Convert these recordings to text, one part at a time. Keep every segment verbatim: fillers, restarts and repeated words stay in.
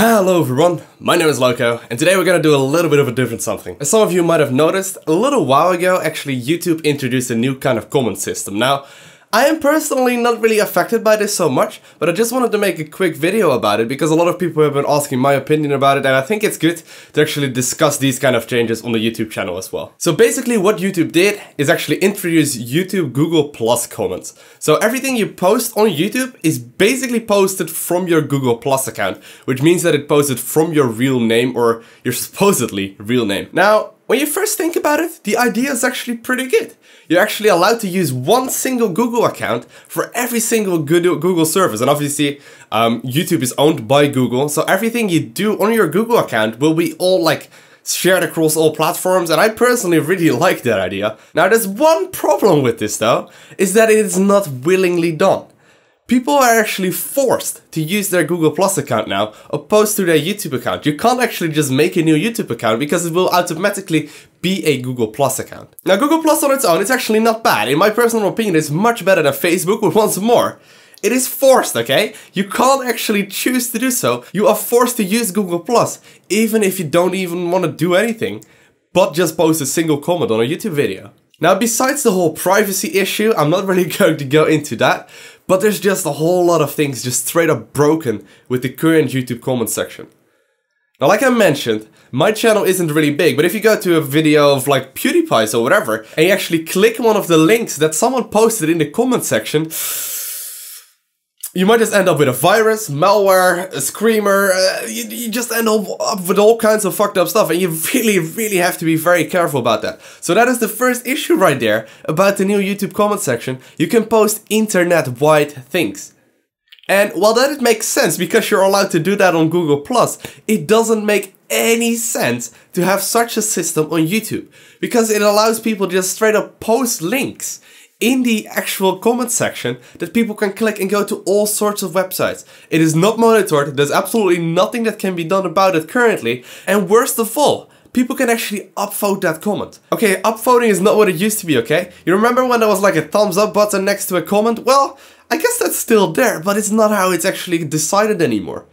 Hello everyone, my name is Loco, and today we're gonna do a little bit of a different something. As some of you might have noticed, a little while ago actually YouTube introduced a new kind of comment system. Now, I am personally not really affected by this so much, but I just wanted to make a quick video about it because a lot of people have been asking my opinion about it, and I think it's good to actually discuss these kind of changes on the YouTube channel as well. So basically what YouTube did is actually introduce YouTube Google Plus comments. So everything you post on YouTube is basically posted from your Google Plus account, which means that it posted from your real name or your supposedly real name. Now, when you first think about it, the idea is actually pretty good. You're actually allowed to use one single Google account for every single Google service. And obviously, um, YouTube is owned by Google. So everything you do on your Google account will be all like shared across all platforms. And I personally really like that idea. Now, there's one problem with this though, is that it is not willingly done. People are actually forced to use their Google Plus account now, opposed to their YouTube account. You can't actually just make a new YouTube account because it will automatically be a Google Plus account. Now, Google Plus on its own, it's actually not bad. In my personal opinion, it's much better than Facebook, but once more, it is forced, okay? You can't actually choose to do so. You are forced to use Google Plus, even if you don't even want to do anything, but just post a single comment on a YouTube video. Now, besides the whole privacy issue, I'm not really going to go into that, but there's just a whole lot of things just straight up broken with the current YouTube comment section. Now, like I mentioned, my channel isn't really big, but if you go to a video of like PewDiePie's or whatever, and you actually click one of the links that someone posted in the comment section, you might just end up with a virus, malware, a screamer, uh, you, you just end up with all kinds of fucked up stuff, and you really, really have to be very careful about that. So that is the first issue right there about the new YouTube comment section. You can post internet-wide things. And while that it makes sense because you're allowed to do that on Google+, it doesn't make any sense to have such a system on YouTube because it allows people to just straight up post links in the actual comment section that people can click and go to all sorts of websites. It is not monitored, there's absolutely nothing that can be done about it currently, and worst of all, people can actually upvote that comment. Okay, upvoting is not what it used to be, okay? You remember when there was like a thumbs up button next to a comment? Well, I guess that's still there, but it's not how it's actually decided anymore.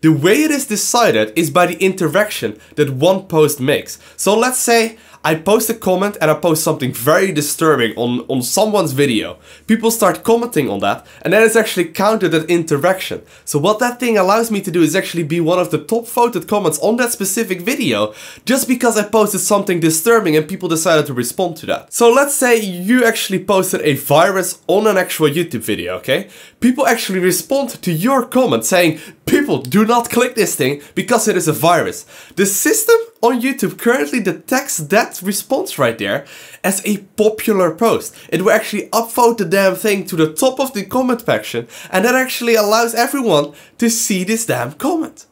The way it is decided is by the interaction that one post makes. So let's say I post a comment and I post something very disturbing on, on someone's video. People start commenting on that, and then it's actually counted that interaction. So what that thing allows me to do is actually be one of the top voted comments on that specific video just because I posted something disturbing and people decided to respond to that. So let's say you actually posted a virus on an actual YouTube video, okay? People actually respond to your comment saying, "People, do not click this thing because it is a virus." The system on YouTube currently detects that response right there as a popular post. It will actually upvote the damn thing to the top of the comment section, and that actually allows everyone to see this damn comment.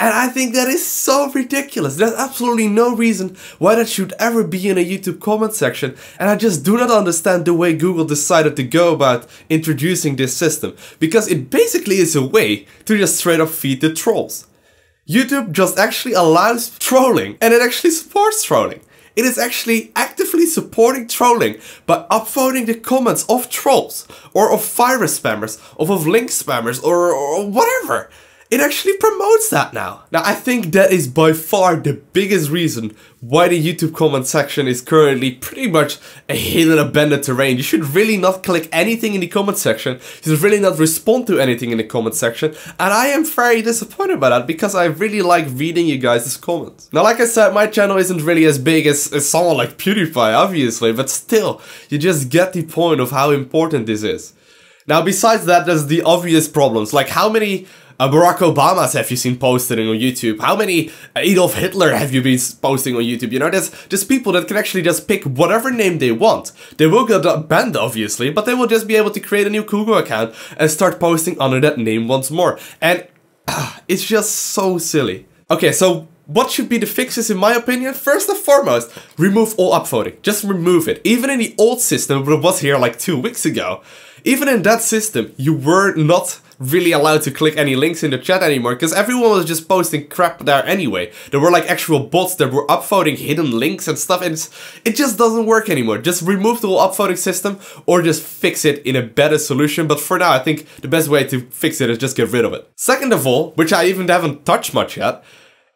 And I think that is so ridiculous. There's absolutely no reason why that should ever be in a YouTube comment section. And I just do not understand the way Google decided to go about introducing this system, because it basically is a way to just straight up feed the trolls. YouTube just actually allows trolling, and it actually supports trolling. It is actually actively supporting trolling by upvoting the comments of trolls, or of virus spammers, or of link spammers, or, or whatever. It actually promotes that now. Now, I think that is by far the biggest reason why the YouTube comment section is currently pretty much a hidden abandoned terrain. You should really not click anything in the comment section. You should really not respond to anything in the comment section. And I am very disappointed by that because I really like reading you guys' comments. Now, like I said, my channel isn't really as big as, as someone like PewDiePie, obviously, but still, you just get the point of how important this is. Now, besides that, there's the obvious problems, like how many Uh, Barack Obama's have you seen posting on YouTube? How many Adolf Hitler have you been posting on YouTube? You know, there's just people that can actually just pick whatever name they want. They will get banned, obviously, but they will just be able to create a new Google account and start posting under that name once more. And uh, it's just so silly. Okay, so what should be the fixes in my opinion? First and foremost, remove all upvoting. Just remove it. Even in the old system, which was here like two weeks ago, even in that system, you were not really allowed to click any links in the chat anymore, because everyone was just posting crap there anyway. There were like actual bots that were upvoting hidden links and stuff, and it's, it just doesn't work anymore. Just remove the whole upvoting system or just fix it in a better solution, but for now I think the best way to fix it is just get rid of it. Second of all, which I even haven't touched much yet,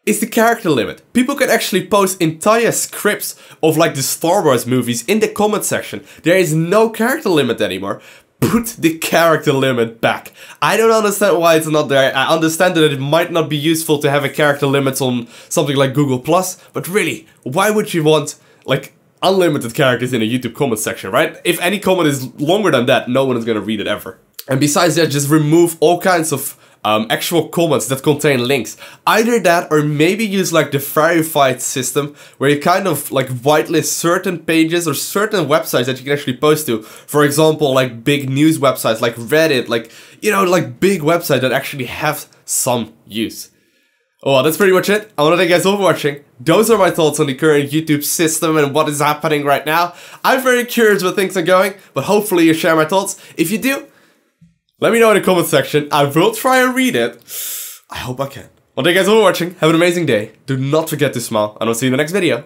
is the character limit. People can actually post entire scripts of like the Star Wars movies in the comment section. There is no character limit anymore. Put the character limit back. I don't understand why it's not there. I understand that it might not be useful to have a character limit on something like Google Plus, but really, why would you want like unlimited characters in a YouTube comment section, right? If any comment is longer than that, no one is gonna read it ever. And besides that, just remove all kinds of Um, actual comments that contain links. Either that, or maybe use like the verified system, where you kind of like whitelist certain pages or certain websites that you can actually post to. For example, like big news websites like Reddit, like, you know, like big websites that actually have some use. Well, that's pretty much it. I want to thank you guys all for watching. Those are my thoughts on the current YouTube system and what is happening right now. I'm very curious where things are going, but hopefully you share my thoughts. If you do, let me know in the comment section. I will try and read it. I hope I can. Well, thank you guys all for watching. Have an amazing day. Do not forget to smile, and I'll see you in the next video.